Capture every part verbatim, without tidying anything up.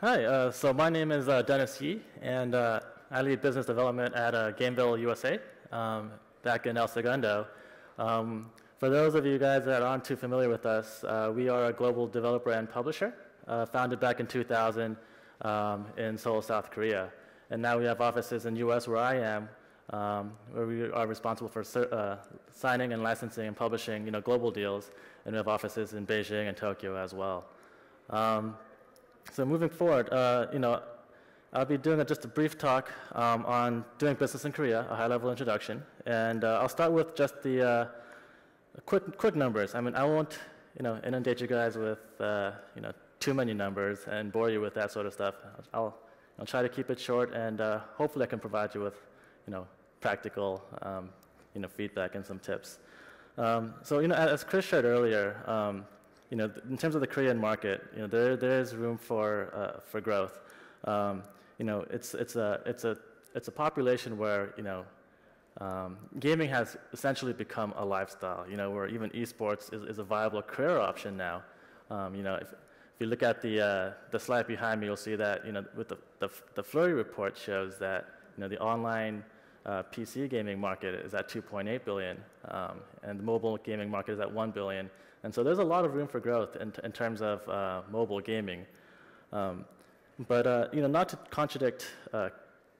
Hi, uh, so my name is uh, Dennis Yi, and uh, I lead business development at uh, Gamevil, U S A, um, back in El Segundo. Um, for those of you guys that aren't too familiar with us, uh, we are a global developer and publisher, uh, founded back in two thousand um, in Seoul, South Korea. And now we have offices in the U S where I am, um, where we are responsible for uh, signing and licensing and publishing you know, global deals, and we have offices in Beijing and Tokyo as well. Um, so moving forward, uh, you know, I'll be doing a, just a brief talk um, on doing business in Korea, a high-level introduction, and uh, I'll start with just the uh, quick, quick numbers. I mean, I won't, you know, inundate you guys with, uh, you know, too many numbers and bore you with that sort of stuff. I'll, I'll try to keep it short, and uh, hopefully, I can provide you with, you know, practical, um, you know, feedback and some tips. Um, so, you know, as Chris shared earlier, um, you know, in terms of the Korean market, you know, there there is room for uh, for growth. Um, You know, it's it's a it's a it's a population where you know, um, gaming has essentially become a lifestyle. You know, where even esports is, is a viable career option now. Um, you know, if, if you look at the uh, the slide behind me, you'll see that you know, with the the, the Flurry report shows that you know the online uh, P C gaming market is at two point eight billion, um, and the mobile gaming market is at one billion. And so there's a lot of room for growth in in terms of uh, mobile gaming. Um, But uh, you know, not to contradict uh,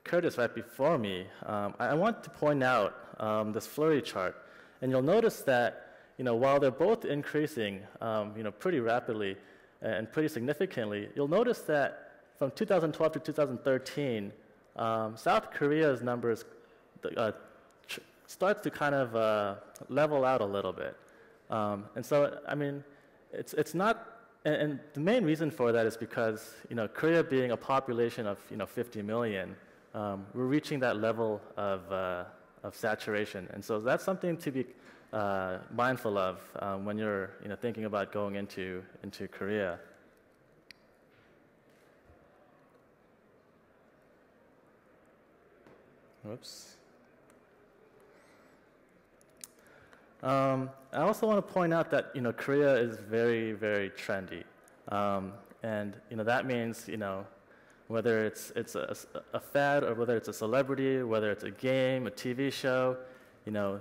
Curtis right before me, um, I, I want to point out um, this Flurry chart, and you'll notice that you know while they're both increasing, um, you know, pretty rapidly and pretty significantly, you'll notice that from two thousand twelve to two thousand thirteen, um, South Korea's numbers uh, tr starts to kind of uh, level out a little bit, um, and so I mean, it's it's not. And, and the main reason for that is because, you know, Korea being a population of, you know, fifty million, um, we're reaching that level of, uh, of saturation. And so that's something to be uh, mindful of um, when you're, you know, thinking about going into, into Korea. Whoops. Um, I also want to point out that you know Korea is very, very trendy, um, and you know that means you know whether it's it's a, a fad or whether it's a celebrity, whether it's a game, a T V show, you know,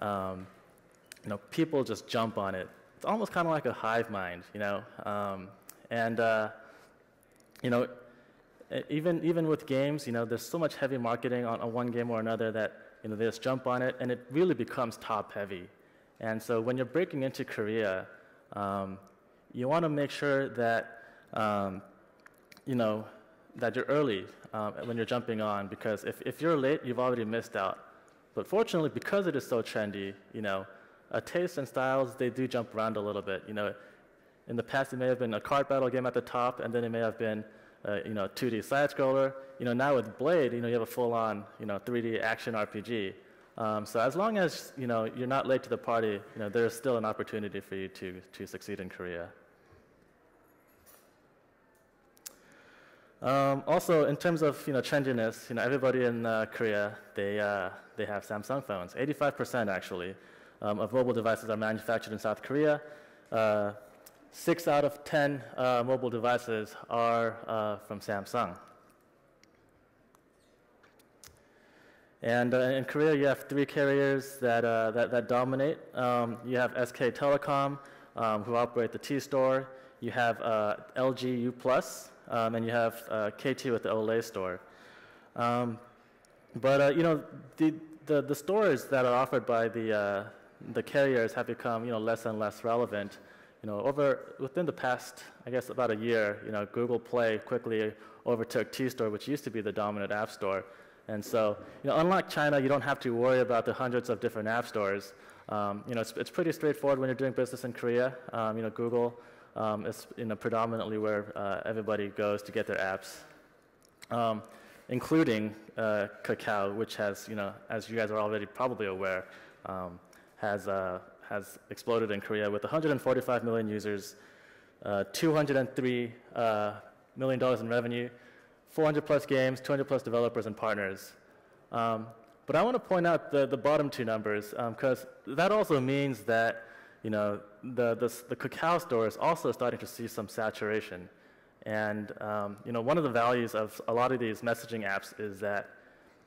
um, you know people just jump on it. It's almost kind of like a hive mind, you know, um, and uh, you know even even with games, you know, there's so much heavy marketing on, on one game or another that. You know, they just jump on it, and it really becomes top-heavy. And so when you're breaking into Korea, um, you want to make sure that, um, you know, that you're early um, when you're jumping on, because if, if you're late, you've already missed out. But fortunately, because it is so trendy, you know, uh, tastes and styles, they do jump around a little bit. You know, in the past, it may have been a card battle game at the top, and then it may have been Uh, you know, two D side-scroller. You know, now with Blade, you know, you have a full-on, you know, three D action R P G. Um, so as long as, you know, you're not late to the party, you know, there's still an opportunity for you to, to succeed in Korea. Um, also, in terms of, you know, trendiness, you know, everybody in uh, Korea, they, uh, they have Samsung phones. eighty-five percent, actually, um, of mobile devices are manufactured in South Korea. Uh, Six out of ten uh, mobile devices are uh, from Samsung. And uh, in Korea, you have three carriers that, uh, that, that dominate. Um, you have S K Telecom, um, who operate the T-Store. You have uh, L G U plus, um, and you have uh, K T with the O L A Store. Um, but, uh, you know, the, the, the stores that are offered by the, uh, the carriers have become, you know, less and less relevant. You know, over within the past, I guess, about a year, you know, Google Play quickly overtook T-Store, which used to be the dominant app store. And so, you know, unlike China, you don't have to worry about the hundreds of different app stores. Um, you know, it's, it's pretty straightforward when you're doing business in Korea. Um, you know, Google um, is, you know, predominantly where uh, everybody goes to get their apps, um, including uh, Kakao, which has, you know, as you guys are already probably aware, um, has. Uh, has exploded in Korea with one hundred forty-five million users, uh, two hundred three million dollars in revenue, four hundred plus games, two hundred plus developers and partners. Um, but I want to point out the, the bottom two numbers, because um, that also means that you know, the, the, the Kakao store is also starting to see some saturation. And um, you know, one of the values of a lot of these messaging apps is that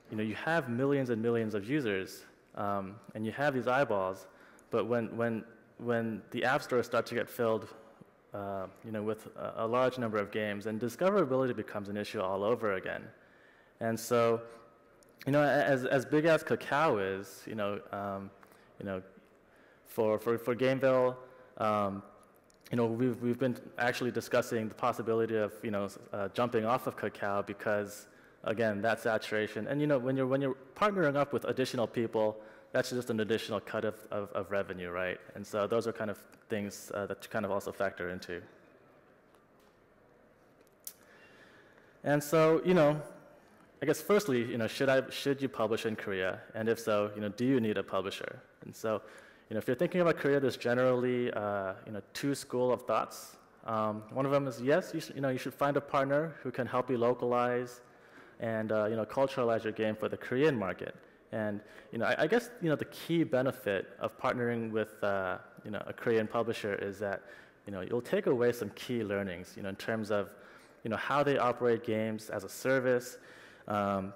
you know you have millions and millions of users, um, and you have these eyeballs. But when when when the app stores start to get filled, uh, you know, with a, a large number of games, and discoverability becomes an issue all over again. And so, you know, as as big as Kakao is, you know, um, you know, for for for Gamevil. Um, You know, we've, we've been actually discussing the possibility of, you know, uh, jumping off of Kakao because, again, that saturation. And, you know, when you're, when you're partnering up with additional people, that's just an additional cut of, of, of revenue, right? And so those are kind of things uh, that you kind of also factor into. And so, you know, I guess firstly, you know, should, I, should you publish in Korea? And if so, you know, do you need a publisher? And so, you know, if you're thinking about Korea, there's generally uh, you know, two schools of thoughts. Um, one of them is, yes, you, sh you, know, you should find a partner who can help you localize and uh, you know, culturalize your game for the Korean market. And you know, I, I guess you know, the key benefit of partnering with uh, you know, a Korean publisher is that you know, you'll take away some key learnings you know, in terms of you know, how they operate games as a service, um,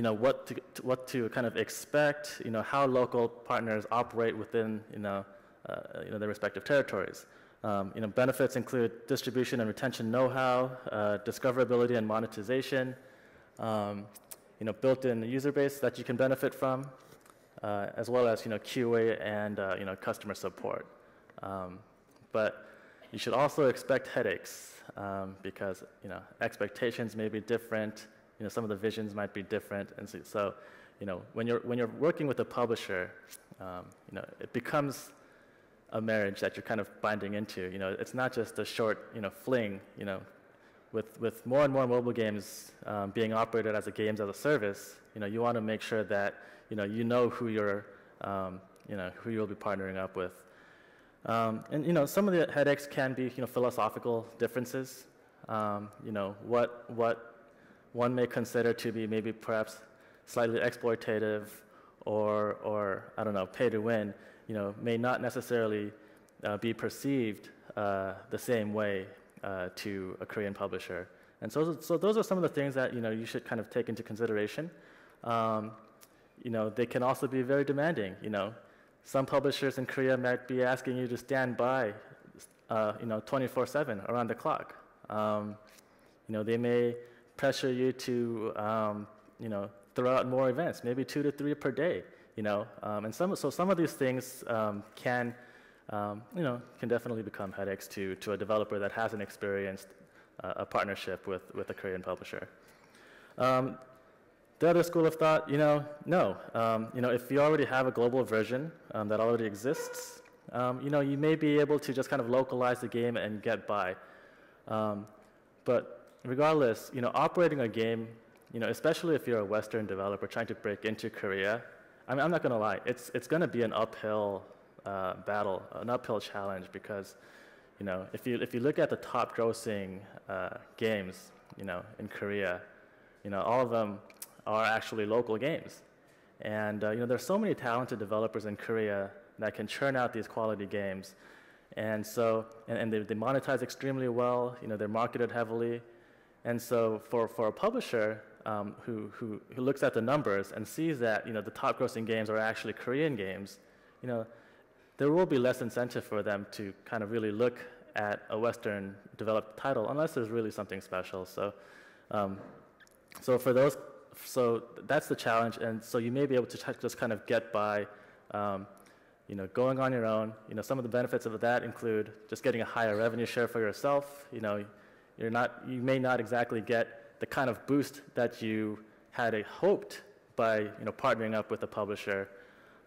you know, what to, to, what to kind of expect, you know, how local partners operate within, you know, uh, you know, their respective territories. Um, you know, benefits include distribution and retention know-how, uh, discoverability and monetization, um, you know, built-in user base that you can benefit from, uh, as well as, you know, Q A and, uh, you know, customer support. Um, but you should also expect headaches um, because, you know, expectations may be different. You know, some of the visions might be different, and so, so you know, when you're when you're working with a publisher, um, you know, it becomes a marriage that you're kind of binding into. You know, it's not just a short, you know, fling. You know, with with more and more mobile games um, being operated as a games as a service, you know, you want to make sure that you know you know who you're, um, you know, who you'll be partnering up with, um, and you know, some of the headaches can be you know philosophical differences. Um, you know, what what. one may consider to be maybe perhaps slightly exploitative or, or I don't know, pay to win, you know, may not necessarily uh, be perceived uh, the same way uh, to a Korean publisher. And so, so those are some of the things that, you know, you should kind of take into consideration. Um, you know, they can also be very demanding, you know. Some publishers in Korea might be asking you to stand by, uh, you know, twenty-four seven around the clock. Um, you know, they may pressure you to, um, you know, throw out more events, maybe two to three per day, you know, um, and some, so some of these things um, can, um, you know, can definitely become headaches to, to a developer that hasn't experienced uh, a partnership with, with a Korean publisher. Um, the other school of thought, you know, no, um, you know, if you already have a global version um, that already exists, um, you know, you may be able to just kind of localize the game and get by, um, but regardless, you know, operating a game, you know, especially if you're a Western developer trying to break into Korea, I mean, I'm not going to lie, it's it's going to be an uphill uh, battle, an uphill challenge, because, you know, if you if you look at the top-grossing uh, games, you know, in Korea, you know, all of them are actually local games, and uh, you know, there's so many talented developers in Korea that can churn out these quality games, and so and, and they they monetize extremely well, you know, they're marketed heavily. And so for, for a publisher um, who, who, who looks at the numbers and sees that, you know, the top-grossing games are actually Korean games, you know, there will be less incentive for them to kind of really look at a Western-developed title unless there's really something special. So, um, so for those, so that's the challenge. And so you may be able to just kind of get by, um, you know, going on your own. You know, some of the benefits of that include just getting a higher revenue share for yourself, you know. You're not, you may not exactly get the kind of boost that you had uh, hoped by you know, partnering up with a publisher.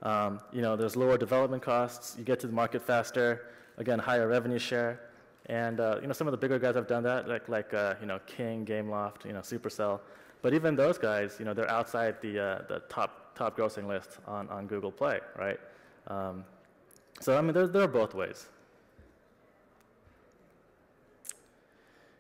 Um, you know, there's lower development costs. You get to the market faster. Again, higher revenue share. And uh, you know, some of the bigger guys have done that, like, like uh, you know, King, Gameloft, you know, Supercell. But even those guys, you know, they're outside the, uh, the top, top grossing list on, on Google Play, right? Um, so, I mean, there, there are both ways.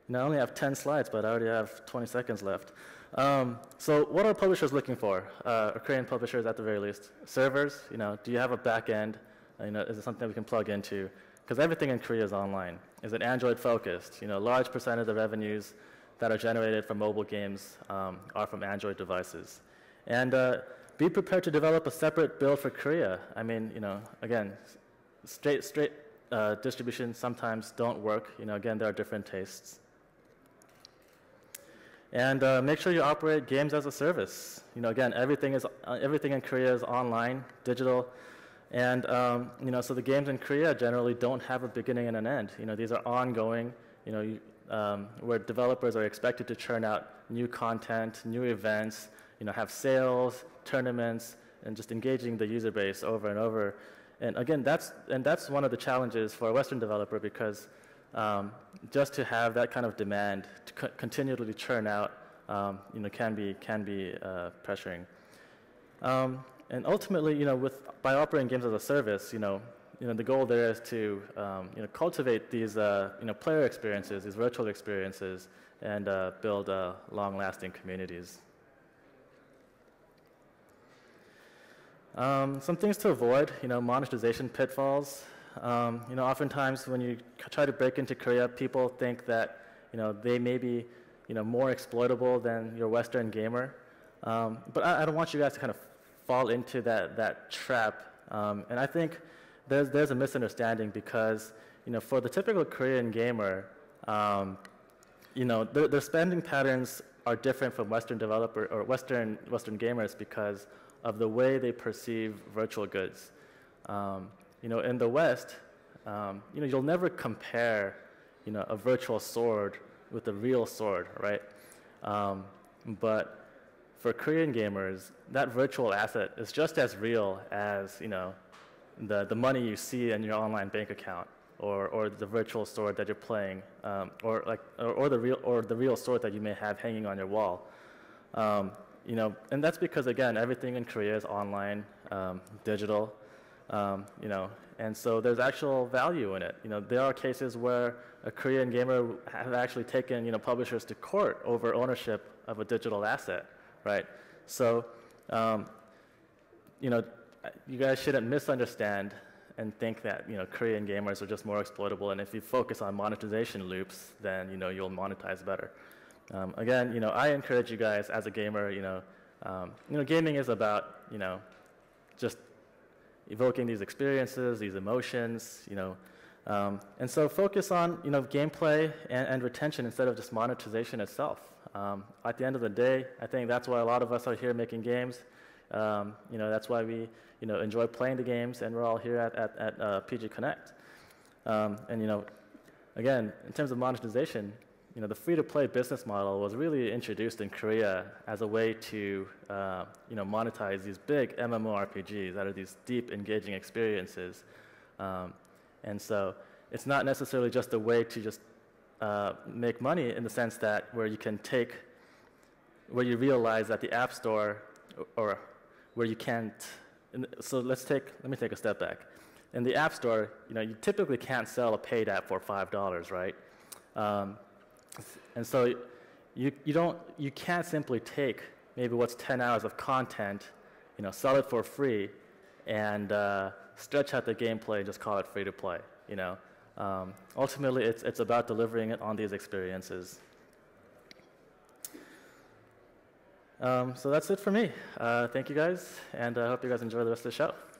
Now, I only have ten slides, but I already have twenty seconds left. Um, so what are publishers looking for? Uh, or Korean publishers, at the very least. Servers, you know, do you have a back end? Uh, you know, is it something that we can plug into? Because everything in Korea is online. is it Android focused? You know, a large percentage of the revenues that are generated from mobile games um, are from Android devices. And uh, be prepared to develop a separate build for Korea. I mean, you know, again, straight, straight uh, distribution sometimes don't work. You know, again, there are different tastes. And uh, make sure you operate games as a service. You know, again, everything is uh, everything in Korea is online, digital, and um, you know, so the games in Korea generally don't have a beginning and an end. You know, these are ongoing. You know, you, um, where developers are expected to churn out new content, new events. You know, have sales, tournaments, and just engaging the user base over and over. And again, that's and that's one of the challenges for a Western developer, because um, just to have that kind of demand to co continually churn out, um, you know, can be can be uh, pressuring. Um, and ultimately, you know, with by operating games as a service, you know, you know, the goal there is to um, you know, cultivate these uh, you know, player experiences, these virtual experiences, and uh, build uh, long-lasting communities. Um, some things to avoid, you know, monetization pitfalls. Um, you know, oftentimes when you try to break into Korea, people think that, you know, they may be, you know, more exploitable than your Western gamer. Um, but I, I don't want you guys to kind of fall into that, that trap. Um, and I think there's, there's a misunderstanding because, you know, for the typical Korean gamer, um, you know, their, their spending patterns are different from Western developer or Western, Western gamers because of the way they perceive virtual goods. Um, you know, in the West, um, you know, you'll never compare, you know, a virtual sword with a real sword, right? Um, but for Korean gamers, that virtual asset is just as real as, you know, the, the money you see in your online bank account, or, or the virtual sword that you're playing, um, or, like, or, or, the real, or the real sword that you may have hanging on your wall. Um, You know, and that's because, again, everything in Korea is online, um, digital, um, you know, and so there's actual value in it. You know, there are cases where a Korean gamer have actually taken, you know, publishers to court over ownership of a digital asset, right? So, um, you know, you guys shouldn't misunderstand and think that, you know, Korean gamers are just more exploitable, and if you focus on monetization loops, then, you know, you'll monetize better. Um, again, you know, I encourage you guys as a gamer, you know, um, you know, gaming is about, you know, just evoking these experiences, these emotions, you know, um, and so focus on, you know, gameplay and, and retention instead of just monetization itself. Um, at the end of the day, I think that's why a lot of us are here making games. Um, you know, that's why we, you know, enjoy playing the games, and we're all here at, at, at uh, P G Connect. Um, and, you know, again, in terms of monetization, you know, the free-to-play business model was really introduced in Korea as a way to, uh, you know, monetize these big M M O R P Gs that are these deep, engaging experiences. Um, and so it's not necessarily just a way to just uh, make money in the sense that where you can take, where you realize that the App Store, or where you can't, so let's take, let me take a step back. In the App Store, you know, you typically can't sell a paid app for five dollars, right? Um, And so you, you, don't, you can't simply take maybe what's ten hours of content, you know, sell it for free, and uh, stretch out the gameplay and just call it free to play, you know. Um, ultimately, it's, it's about delivering it on these experiences. Um, so that's it for me. Uh, thank you guys, and I hope you guys enjoy the rest of the show.